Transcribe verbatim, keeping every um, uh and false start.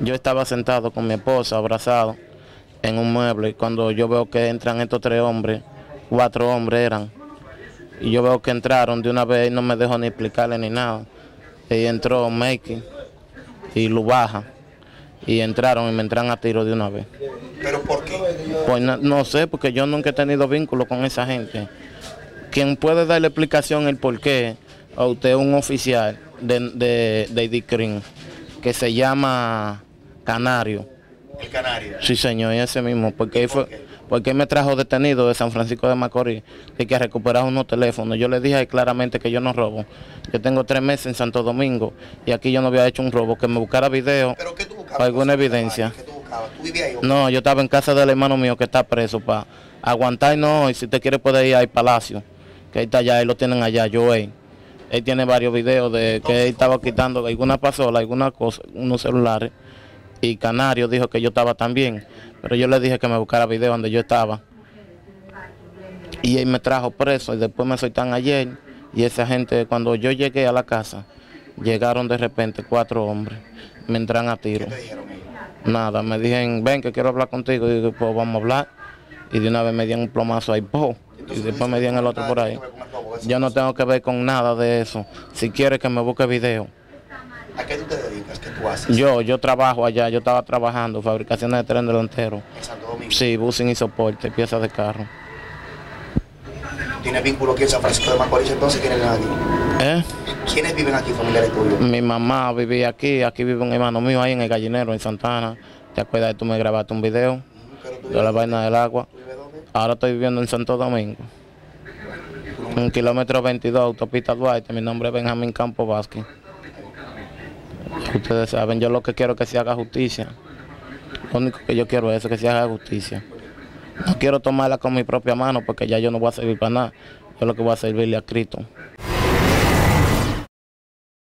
Yo estaba sentado con mi esposa, abrazado, en un mueble, y cuando yo veo que entran estos tres hombres, cuatro hombres eran, y yo veo que entraron de una vez y no me dejó ni explicarle ni nada. Y entró Meki y Lubaja, y entraron y me entran a tiro de una vez. ¿Pero por qué? Pues no, no sé, porque yo nunca he tenido vínculo con esa gente. Quien puede darle explicación el por qué, a usted es un oficial de, de, de I D Crim, que se llama Canario. ¿El Canario? Sí, señor, ese mismo, porque él fue, porque él me trajo detenido de San Francisco de Macorís, y que recuperaba unos teléfonos. Yo le dije claramente que yo no robo. Yo tengo tres meses en Santo Domingo y aquí yo no había hecho un robo, que me buscara video. ¿Pero qué tú buscabas? Alguna evidencia. ¿Qué tú buscabas? ¿Tú vivías ahí? No, yo estaba en casa del hermano mío que está preso, para aguantar. No, y si usted quiere puede ir al Palacio, que ahí está allá, ahí lo tienen allá, yo él. Él tiene varios videos de que él estaba quitando alguna pasola, alguna cosa, unos celulares. Y Canario dijo que yo estaba también, pero yo le dije que me buscara video donde yo estaba. Y él me trajo preso y después me soltaron ayer. Y esa gente, cuando yo llegué a la casa, llegaron de repente cuatro hombres, me entran a tiro. ¿Qué te dijeron ellos? Nada, me dijeron, ven que quiero hablar contigo. Y dije, pues vamos a hablar. Y de una vez me dieron un plomazo ahí, po. Y después me dieron el otro por ahí. Yo no tengo que ver con nada de eso. Si quieres que me busque video. ¿A qué tú te dedicas? ¿Qué tú haces? Yo, yo trabajo allá, yo estaba trabajando, fabricaciones de tren delantero. ¿En Santo Domingo? Sí, busing y soporte, piezas de carro. ¿Tienes vínculo aquí en San Francisco de Macorís entonces? ¿Quiénes viven aquí? ¿Eh? ¿Quiénes viven aquí, familiares tuyos? Mi mamá vivía aquí, aquí vive un hermano mío ahí en el gallinero, en Santana. ¿Te acuerdas que tú me grabaste un video? ¿Pero de la vaina del agua? ¿Tú vives dónde? Ahora estoy viviendo en Santo Domingo. En kilómetro veintidós, autopista Duarte, mi nombre es Benjamín Campo Vázquez. Ustedes saben, yo lo que quiero es que se haga justicia. Lo único que yo quiero es eso, que se haga justicia. No quiero tomarla con mi propia mano porque ya yo no voy a servir para nada. Yo lo que voy a servirle a Cristo.